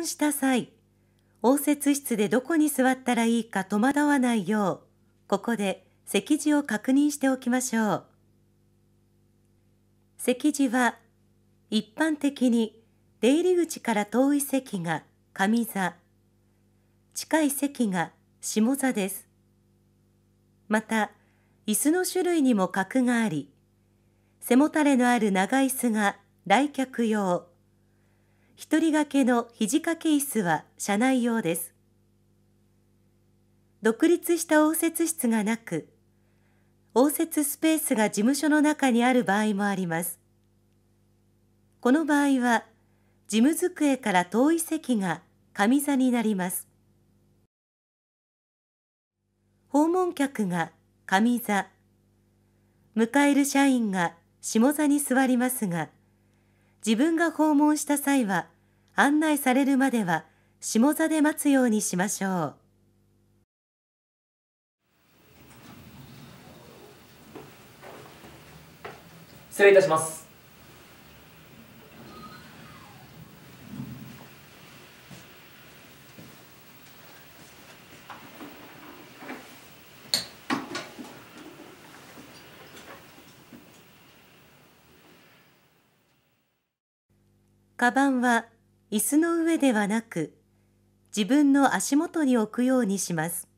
婚した際、応接室でどこに座ったらいいか戸惑わないよう、ここで席次を確認しておきましょう。席次は、一般的に出入り口から遠い席が上座、近い席が下座です。また、椅子の種類にも格があり、背もたれのある長椅子が来客用、一人掛けの肘掛け椅子は車内用です。独立した応接室がなく、応接スペースが事務所の中にある場合もあります。この場合は、事務机から遠い席が上座になります。訪問客が上座、迎える社員が下座に座りますが、自分が訪問した際は、案内されるまでは下座で待つようにしましょう。失礼いたします。カバンは椅子の上ではなく、自分の足元に置くようにします。